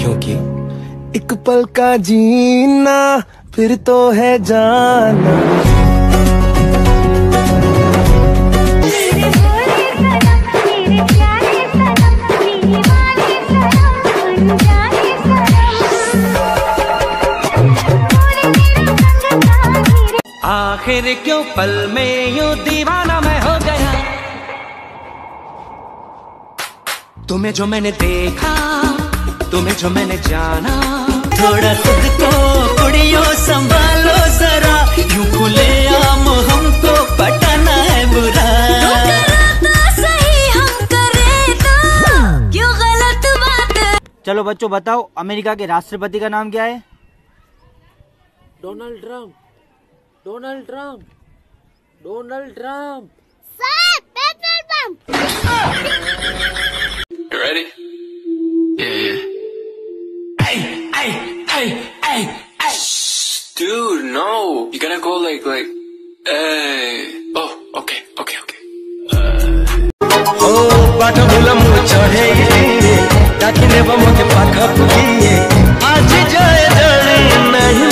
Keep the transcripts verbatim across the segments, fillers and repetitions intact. क्योंकि एक पल का जीना फिर तो है जाना। आखिर क्यों पल में यूं दीवाना मैं हो गया, तुम्हें जो मैंने देखा, तुम्हें जो मैंने जाना। थोड़ा खुद को कुड़ियों संभालो जरा, यूं खुले आम हमको पटाना है बुरा। तो करा तो सही, हम करे तो क्यों गलत बात। चलो बच्चों बताओ, अमेरिका के राष्ट्रपति का नाम क्या है? Donald Trump. Donald Trump, Donald Trump. Sir, petrol pump. You ready? Yeah, yeah. Hey, hey, hey, hey, hey. Dude, no. You're gonna go like, like. Hey. Oh, okay, okay, okay. Oh, bata bula mucho hai ye, taki neva mote pakha puliye. Aaj jaye jane nahi.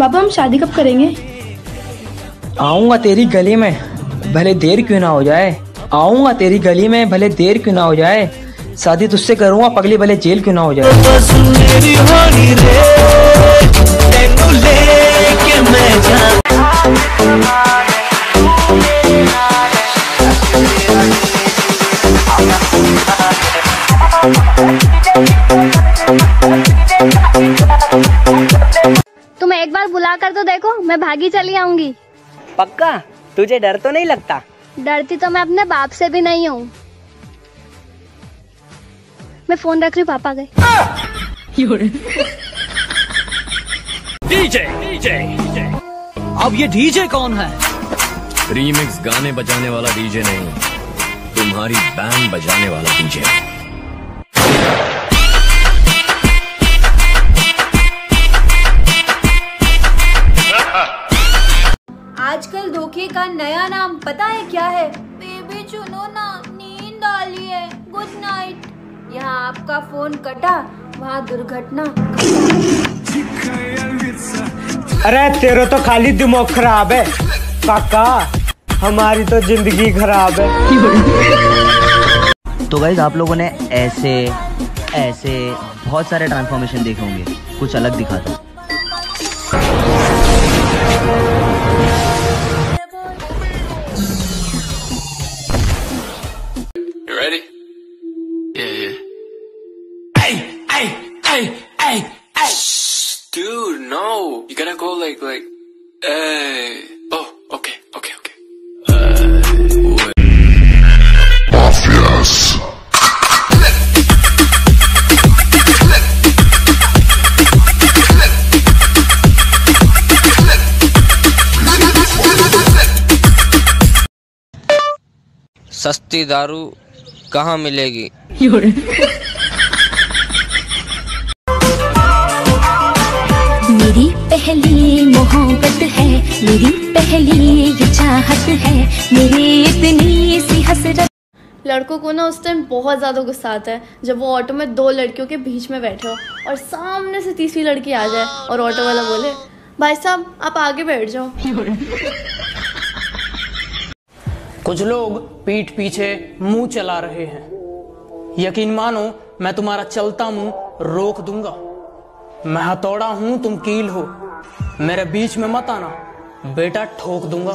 बाबा हम शादी कब करेंगे? आऊंगा तेरी गली में भले देर क्यों ना हो जाए, आऊंगा तेरी गली में भले देर क्यों ना हो जाए, शादी तुझसे करूंगा पगली भले जेल क्यों ना हो जाए। तुम्हें एक बार बुला कर तो देखो, मैं भागी चली आऊंगी। पक्का? तुझे डर तो नहीं लगता? डरती तो मैं अपने बाप से भी नहीं हूँ। मैं फोन रख रही हूँ, पापा गए। DJ, DJ, DJ. अब ये डीजे कौन है? रीमिक्स गाने बजाने वाला डीजे नहीं, तुम्हारी बैंड बजाने वाला डीजे। आजकल धोखे का नया नाम पता है क्या है? बेबी चुनो ना, नींद डाली है, गुड नाइट। यहाँ आपका फोन कटा, वहाँ दुर्घटना। अरे तेरा तो खाली दिमाग खराब है काका, हमारी तो जिंदगी खराब है। तो गाइस आप लोगों ने ऐसे ऐसे बहुत सारे ट्रांसफॉर्मेशन देखे होंगे, कुछ अलग दिखा था। Dude, no. You gotta go like, like. Hey. Oh, okay, okay, okay. Obvious. सस्ती दारू कहाँ मिलेगी? मेरी पहली मोहब्बत है, मेरी पहली ये चाहत है, मेरी इतनी सी हसरत। लड़कों को ना उस टाइम बहुत ज़्यादा गुस्सा आता है जब वो ऑटो में दो लड़कियों के बीच में बैठे हो और सामने से तीसरी लड़की आ जाए और ऑटो वाला बोले भाई साहब आप आगे बैठ जाओ। कुछ लोग पीठ पीछे मुंह चला रहे हैं, यकीन मानो मैं तुम्हारा चलता मुंह रोक दूंगा। मैं हथौड़ा हूँ तुम कील हो, मेरे बीच में मत आना बेटा, ठोक दूंगा।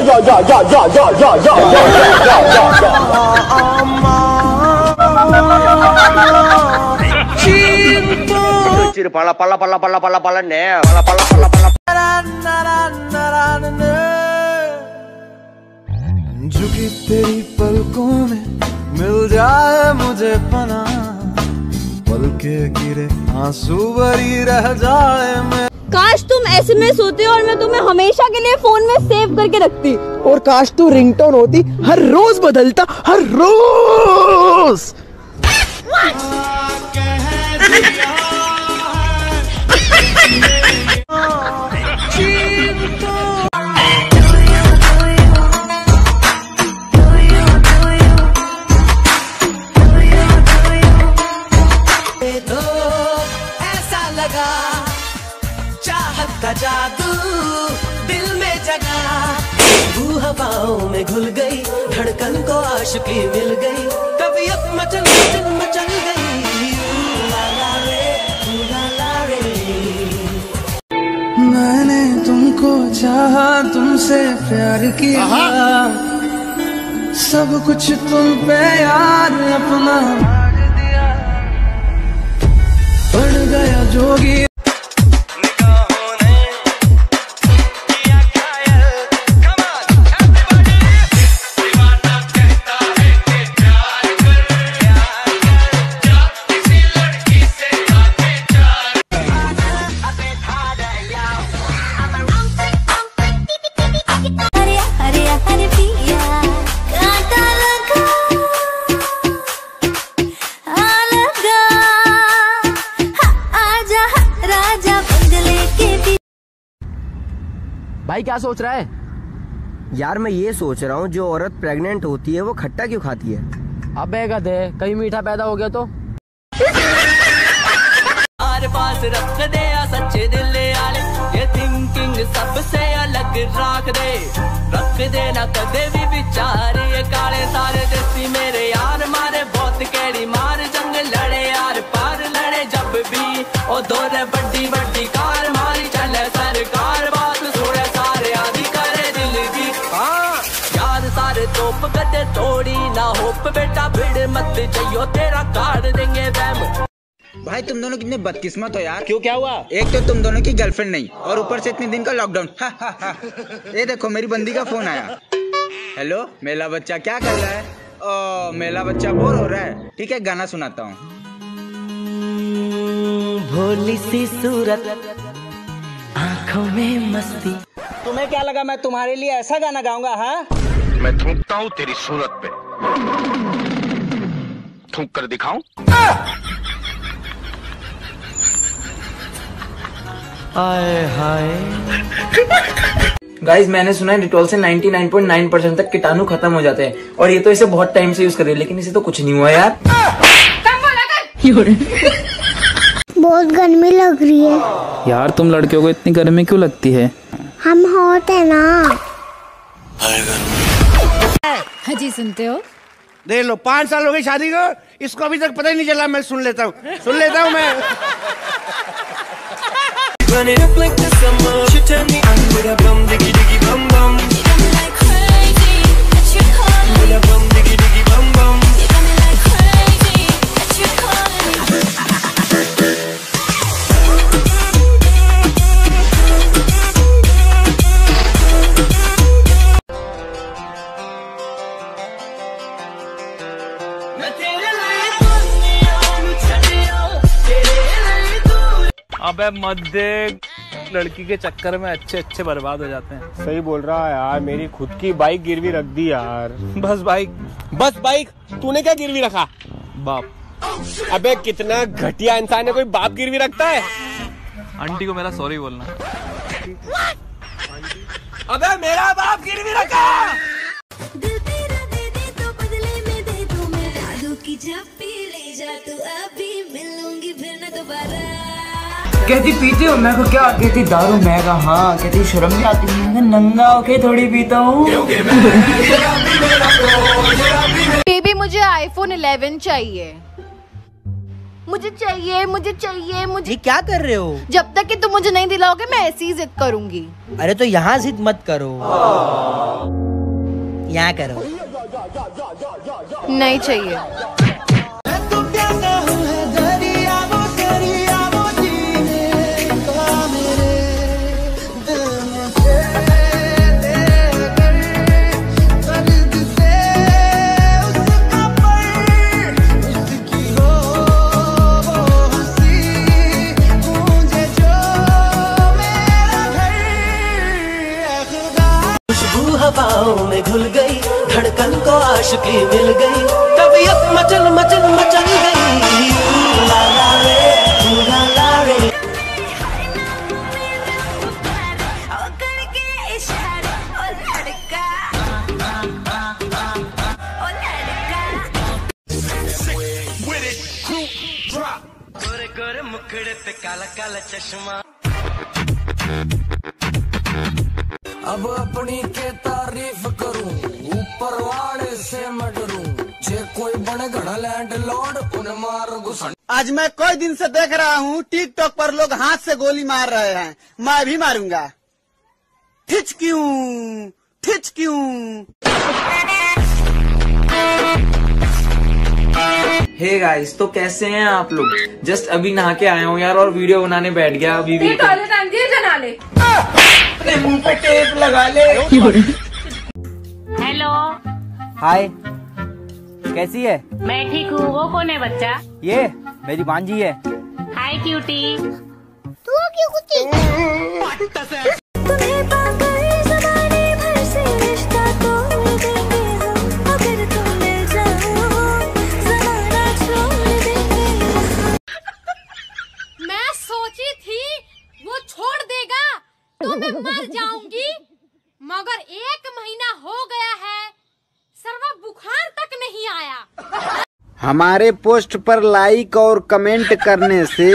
जा जा जा जा जा जा जा जा पला पला पला पला पला पला ने पला पला पला पला। झुकी तेरी पलकों में मिल जाए मुझे पना, पलके गिरे आंसू भरी रह जाए मैं। एसएमएस होते और मैं तुम्हें हमेशा के लिए फोन में सेव करके रखती। और काश तू रिंगटोन होती, हर रोज बदलता, हर रोज। चाहत का जादू दिल में जगा, भू हवाओं में घुल गई, धड़कन को आशिकी मिल गई, तबीयत मचल मचल मचल गई। लाला रे, लाला रे। मैंने तुमको चाहा, तुमसे प्यार किया, सब कुछ तुम पे यार अपना भाग दिया, पड़ गया जोगी। भाई क्या सोच रहा है? यार मैं ये सोच रहा हूँ, जो औरत प्रेग्नेंट होती है वो खट्टा क्यों खाती है? अबे गधे, कहीं मीठा पैदा हो गया तो। आर पास रख दे या सच्चे दिल वाले, ये थिंकिंग सबसे अलग रख दे, रख दे ना कदे भी विचार ये काले तारे देसी मेरे यार मारे बहुत कैड़ी मार, जंग लड़े यार पार लड़े जब भी ओ दौरे बड़ी बड़ी कार मारी चले सरकार, बात थोड़े सारे आदि करे दिल की हाँ यार सारे तोप कदे थोड़ी ना होप बेटा भिड़ मत चाहिए तेरा काट देंगे वैम। भाई तुम दोनों कितने बदकिस्मत हो यार। क्यों, क्या हुआ? एक तो तुम दोनों की गर्लफ्रेंड नहीं और ऊपर से इतने दिन का लॉकडाउन। ये देखो मेरी बंदी का फोन आया। हेलो मेला बच्चा क्या कर रहा है? ओ, मेला बच्चा बोर हो रहा है, ठीक है गाना सुनाता हूँ। भोली सी सूरत आँखों में मस्ती, तुम्हें क्या लगा मैं तुम्हारे लिए ऐसा गाना गाऊंगा? हाँ मैं थूकता हूँ तेरी सूरत पे, थूक कर दिखाऊं। आए हाय। गाइज मैंने सुना है डिटॉल से निन्यानवे पॉइंट नौ परसेंट तक कीटाणु खत्म हो जाते हैं, और ये तो इसे बहुत टाइम से यूज कर रही है लेकिन इसे तो कुछ नहीं हुआ यार। बहुत गर्मी लग रही है यार। तुम लड़कियों को इतनी गर्मी क्यों लगती है? हम होते हैं ना। हाँ जी सुनते हो? देख लो पाँच साल हो गई शादी को, इसको अभी तक पता ही नहीं चला। मैं सुन लेता हूँ सुन लेता हूँ मैं। Run it up like the summer, she turned me on with a bum diggy diggy bum bum. You got me like crazy, that you calling me. With a bum diggy diggy bum bum. You got me like crazy, that you calling me. Nothing like dunya, muchadiyo, tere liye tu. अबे मत देख, लड़की के चक्कर में अच्छे अच्छे बर्बाद हो जाते हैं। सही बोल रहा है यार, मेरी खुद की बाइक गिरवी रख दी यार। बस बाइक बस बाइक तूने क्या गिरवी रखा? बाप। अबे कितना घटिया इंसान है, कोई बाप गिरवी रखता है? आंटी को मेरा सॉरी बोलना। अबे मेरा बाप गिरवी रखा। दिल तेरा दे दे तो बदले में दे दूं मैं दारू की झप्पी, ले जा तू अभी, मिलूंगी फिर न दोबारा। कहती पीते हो? मैं को क्या? कहती दारू। मैं का हाँ। कहती शर्म नहीं आती? मैं का नंगा होके थोड़ी पीता हूँ। बेबी मुझे आईफोन इलेवन चाहिए, मुझे चाहिए मुझे चाहिए मुझे। क्या कर रहे हो? जब तक कि तुम मुझे नहीं दिलाओगे मैं ऐसी ही जिद करूंगी। अरे तो यहाँ जिद मत करो, यहाँ करो। नहीं चाहिए। खुशबू हवाओं में घुल गई, धड़कन को आशिकी मिल गई, तबीयत मचल मचल मचल गई। ला ला रे, ला ला रे। गोरे गोरे मुखड़े पे काला काला चश्मा। अब अपनी के तारीफ करूं, ऊपर वाले से मैं डरूं, जे कोई बने घड़ा लैंडलॉर्ड उन मार घुसन। आज मैं कई दिन से देख रहा हूं टिकटॉक पर लोग हाथ से गोली मार रहे हैं, मैं भी मारूंगा। ठिच क्यों ठिच क्यों। हे गाइस, तो कैसे हैं आप लोग? जस्ट अभी नहा के आया हूँ यार, और वीडियो बनाने बैठ गया। अभी भी जना ले अपने मुंह पे टेप लगा ले। हेलो, हाय, कैसी है? मैं ठीक हूँ। वो कौन है बच्चा? ये मेरी भांजी है। Hi cutie. तू क्यों कुत्ती? मर जाऊंगी, मगर एक महीना हो गया है, सर्वा बुखार तक नहीं आया। हमारे पोस्ट पर लाइक और कमेंट करने से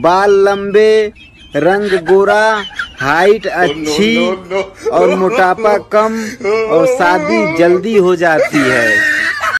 बाल लंबे, रंग गोरा, हाइट अच्छी और मोटापा कम और शादी जल्दी हो जाती है।